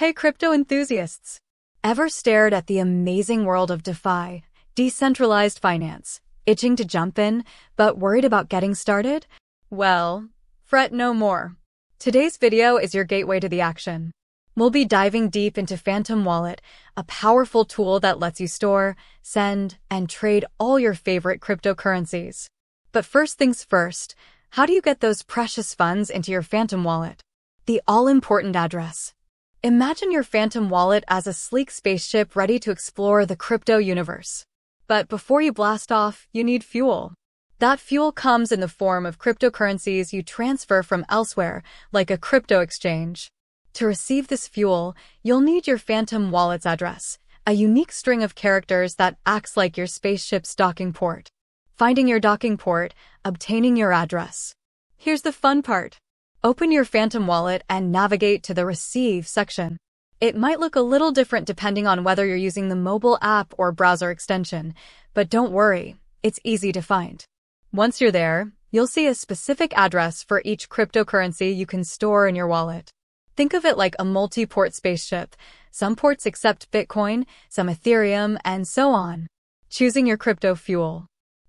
Hey crypto enthusiasts! Ever stared at the amazing world of DeFi, decentralized finance, itching to jump in, but worried about getting started? Well, fret no more. Today's video is your gateway to the action. We'll be diving deep into Phantom Wallet, a powerful tool that lets you store, send, and trade all your favorite cryptocurrencies. But first things first, how do you get those precious funds into your Phantom Wallet? The all-important address. Imagine your Phantom Wallet as a sleek spaceship ready to explore the crypto universe. But before you blast off, you need fuel. That fuel comes in the form of cryptocurrencies you transfer from elsewhere, like a crypto exchange. To receive this fuel, you'll need your Phantom Wallet's address, a unique string of characters that acts like your spaceship's docking port. Finding your docking port, obtaining your address. Here's the fun part. Open your Phantom Wallet and navigate to the Receive section. It might look a little different depending on whether you're using the mobile app or browser extension, but don't worry, it's easy to find. Once you're there, you'll see a specific address for each cryptocurrency you can store in your wallet. Think of it like a multi-port spaceship. Some ports accept Bitcoin, some Ethereum, and so on. Choosing your crypto fuel.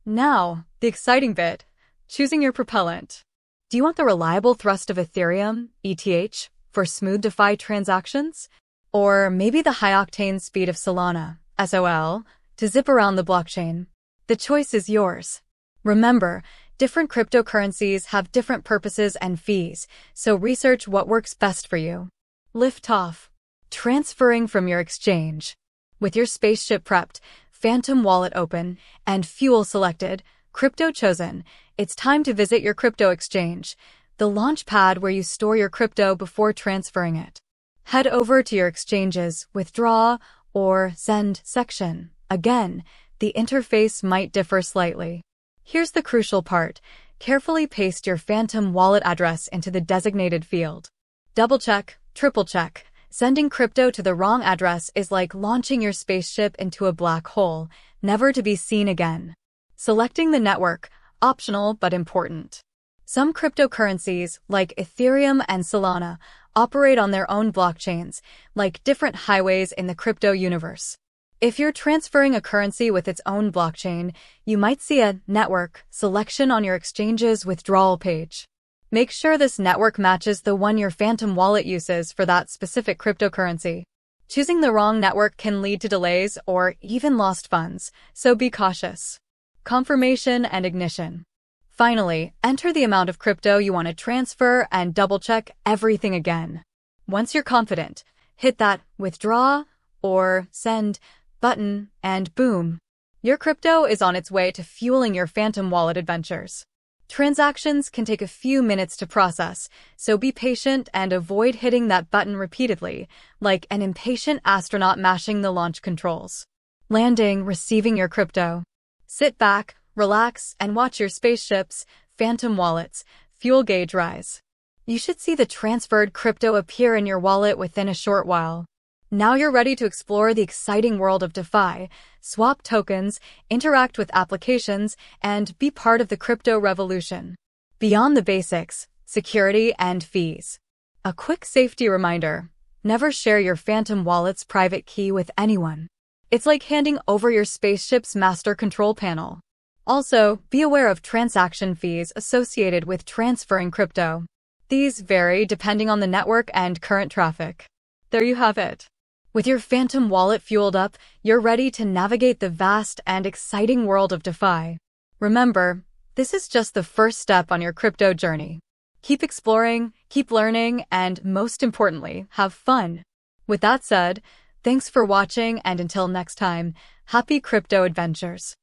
Now, the exciting bit, choosing your propellant. Do you want the reliable thrust of Ethereum, ETH, for smooth DeFi transactions? Or maybe the high-octane speed of Solana, SOL, to zip around the blockchain? The choice is yours. Remember, different cryptocurrencies have different purposes and fees, so research what works best for you. Lift off. Transferring from your exchange. With your spaceship prepped, Phantom Wallet open, and fuel selected, crypto chosen, it's time to visit your crypto exchange, the launchpad where you store your crypto before transferring it. Head over to your exchange's Withdraw or Send section. Again, the interface might differ slightly. Here's the crucial part. Carefully paste your Phantom Wallet address into the designated field. Double-check, triple-check. Sending crypto to the wrong address is like launching your spaceship into a black hole, never to be seen again. Selecting the network, optional but important. Some cryptocurrencies, like Ethereum and Solana, operate on their own blockchains, like different highways in the crypto universe. If you're transferring a currency with its own blockchain, you might see a network selection on your exchange's withdrawal page. Make sure this network matches the one your Phantom Wallet uses for that specific cryptocurrency. Choosing the wrong network can lead to delays or even lost funds, so be cautious. Confirmation and ignition. Finally, enter the amount of crypto you want to transfer and double-check everything again. Once you're confident, hit that Withdraw or Send button and boom. Your crypto is on its way to fueling your Phantom Wallet adventures. Transactions can take a few minutes to process, so be patient and avoid hitting that button repeatedly, like an impatient astronaut mashing the launch controls. Landing, receiving your crypto. Sit back, relax, and watch your spaceship's, Phantom Wallet's, fuel gauge rise. You should see the transferred crypto appear in your wallet within a short while. Now you're ready to explore the exciting world of DeFi, swap tokens, interact with applications, and be part of the crypto revolution. Beyond the basics, security and fees. A quick safety reminder, never share your Phantom Wallet's private key with anyone. It's like handing over your spaceship's master control panel. Also, be aware of transaction fees associated with transferring crypto. These vary depending on the network and current traffic. There you have it. With your Phantom Wallet fueled up, you're ready to navigate the vast and exciting world of DeFi. Remember, this is just the first step on your crypto journey. Keep exploring, keep learning, and most importantly, have fun. With that said, thanks for watching, and until next time, happy crypto adventures.